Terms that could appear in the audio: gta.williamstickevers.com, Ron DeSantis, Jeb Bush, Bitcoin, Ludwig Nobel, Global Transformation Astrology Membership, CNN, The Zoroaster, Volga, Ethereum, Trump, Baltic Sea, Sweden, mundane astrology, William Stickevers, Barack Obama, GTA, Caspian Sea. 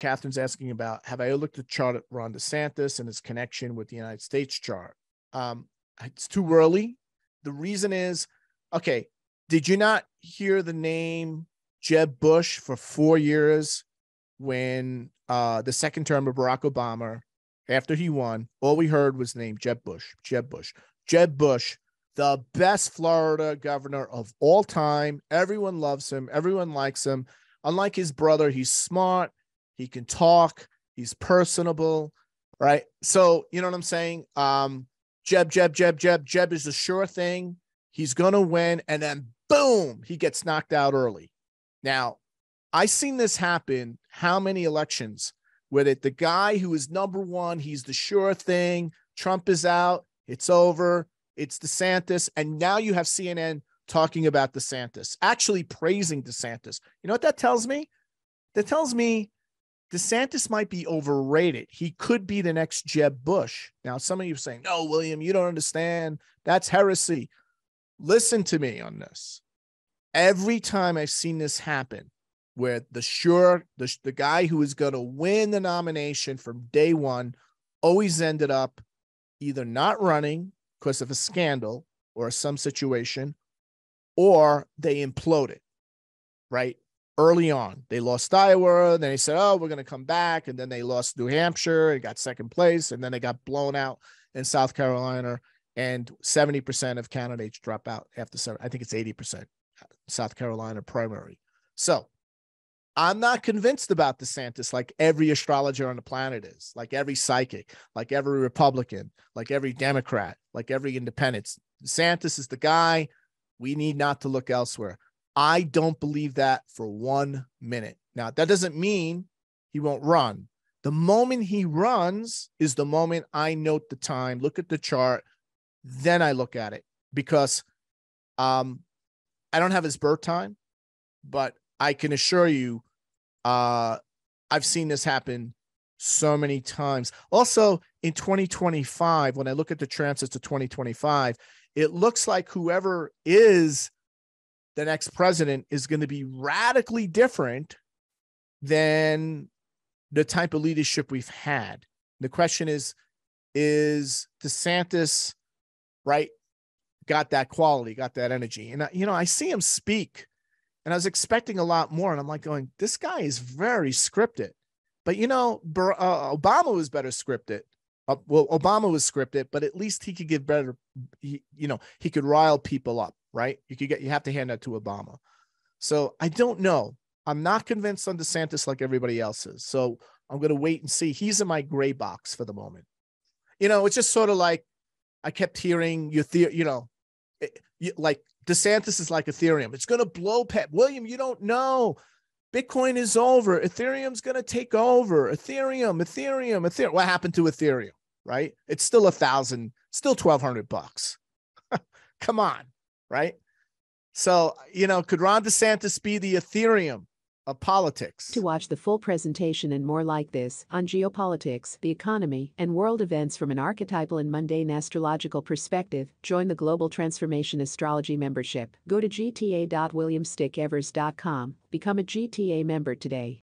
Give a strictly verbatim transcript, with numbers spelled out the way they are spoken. Catherine's asking about, have I looked at the chart at Ron DeSantis and his connection with the United States chart? Um, it's too early. The reason is, okay, did you not hear the name Jeb Bush for four years when uh, the second term of Barack Obama, after he won, all we heard was the name Jeb Bush, Jeb Bush, Jeb Bush, the best Florida governor of all time. Everyone loves him. Everyone likes him. Unlike his brother, he's smart. He can talk. He's personable, right? So you know what I'm saying? Um, Jeb, Jeb, Jeb, Jeb, Jeb is the sure thing. He's going to win, and then boom, he gets knocked out early. Now, I've seen this happen how many elections with it? The guy who is number one, he's the sure thing. Trump is out. It's over. It's DeSantis. And now you have C N N talking about DeSantis, actually praising DeSantis. You know what that tells me? That tells me DeSantis might be overrated. He could be the next Jeb Bush. Now, some of you are saying, no, William, you don't understand. That's heresy. Listen to me on this. Every time I've seen this happen, where the sure, the, the guy who is going to win the nomination from day one always ended up either not running because of a scandal or some situation, or they imploded, right? Early on, they lost Iowa, and then they said, oh, we're going to come back. And then they lost New Hampshire and got second place. And then they got blown out in South Carolina. And seventy percent of candidates drop out after seven. I think it's eighty percent South Carolina primary. So I'm not convinced about DeSantis like every astrologer on the planet is, like every psychic, like every Republican, like every Democrat, like every independent. DeSantis is the guy. We need not to look elsewhere. I don't believe that for one minute. Now, that doesn't mean he won't run. The moment he runs is the moment I note the time, look at the chart, then I look at it, because um, I don't have his birth time, but I can assure you uh, I've seen this happen so many times. Also, in twenty twenty-five, when I look at the transits to twenty twenty-five, it looks like whoever is the next president is going to be radically different than the type of leadership we've had. The question is, is DeSantis, right, got that quality, got that energy? And, I, you know, I see him speak, and I was expecting a lot more. And I'm like going, this guy is very scripted. But, you know, uh, Obama was better scripted. Uh, well, Obama was scripted, but at least he could give better, he, you know, he could rile people up. Right? You could get, you have to hand that to Obama. So I don't know. I'm not convinced on DeSantis like everybody else is. So I'm going to wait and see. He's in my gray box for the moment. You know, it's just sort of like I kept hearing your theory, you know, it, you, like DeSantis is like Ethereum. It's going to blow past. William, you don't know. Bitcoin is over. Ethereum's going to take over. Ethereum, Ethereum, Ethereum. What happened to Ethereum? Right? It's still a thousand, still twelve hundred bucks. Come on. Right? So, you know, could Ron DeSantis be the Ethereum of politics? To watch the full presentation and more like this on geopolitics, the economy, and world events from an archetypal and mundane astrological perspective, join the Global Transformation Astrology Membership. Go to G T A dot william stickevers dot com. Become a G T A member today.